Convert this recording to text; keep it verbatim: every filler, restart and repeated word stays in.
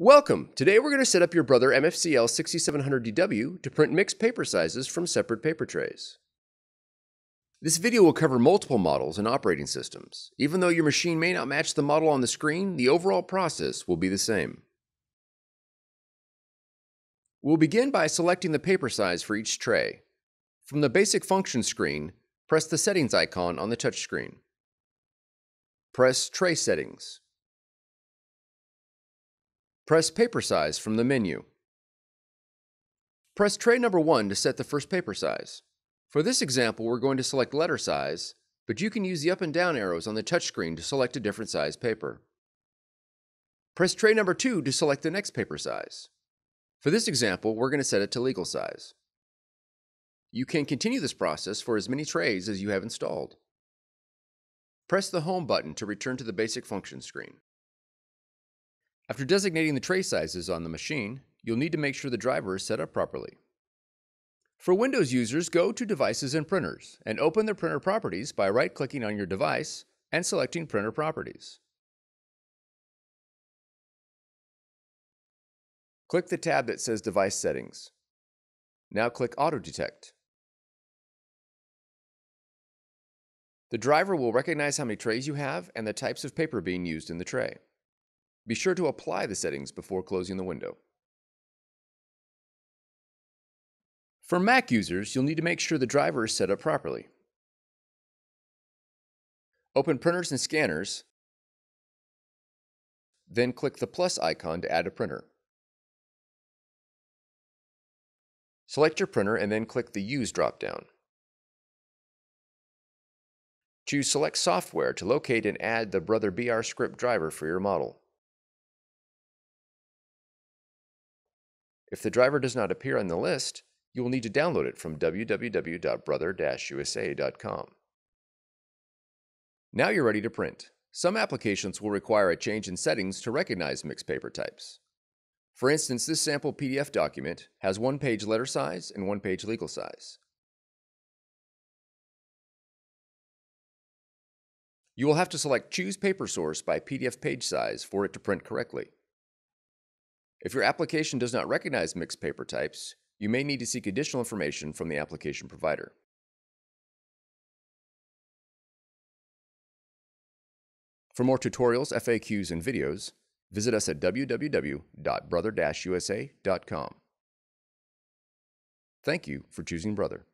Welcome! Today we're going to set up your Brother M F C L sixty-seven hundred D W to print mixed paper sizes from separate paper trays. This video will cover multiple models and operating systems. Even though your machine may not match the model on the screen, the overall process will be the same. We'll begin by selecting the paper size for each tray. From the Basic Functions screen, press the Settings icon on the touchscreen. Press Tray Settings. Press Paper Size from the menu. Press Tray Number one to set the first paper size. For this example, we're going to select letter size, but you can use the up and down arrows on the touchscreen to select a different size paper. Press Tray Number two to select the next paper size. For this example, we're going to set it to legal size. You can continue this process for as many trays as you have installed. Press the Home button to return to the Basic Functions screen. After designating the tray sizes on the machine, you'll need to make sure the driver is set up properly. For Windows users, go to Devices and Printers and open the printer properties by right-clicking on your device and selecting Printer Properties. Click the tab that says Device Settings. Now click Auto Detect. The driver will recognize how many trays you have and the types of paper being used in the tray. Be sure to apply the settings before closing the window. For Mac users, you'll need to make sure the driver is set up properly. Open Printers and Scanners, then click the plus icon to add a printer. Select your printer and then click the Use drop-down. Choose Select Software to locate and add the Brother B R Script driver for your model. If the driver does not appear on the list, you will need to download it from w w w dot brother dash u s a dot com. Now you're ready to print. Some applications will require a change in settings to recognize mixed paper types. For instance, this sample P D F document has one page letter size and one page legal size. You will have to select Choose Paper Source by P D F Page Size for it to print correctly. If your application does not recognize mixed paper types, you may need to seek additional information from the application provider. For more tutorials, F A Qs, and videos, visit us at w w w dot brother dash u s a dot com. Thank you for choosing Brother.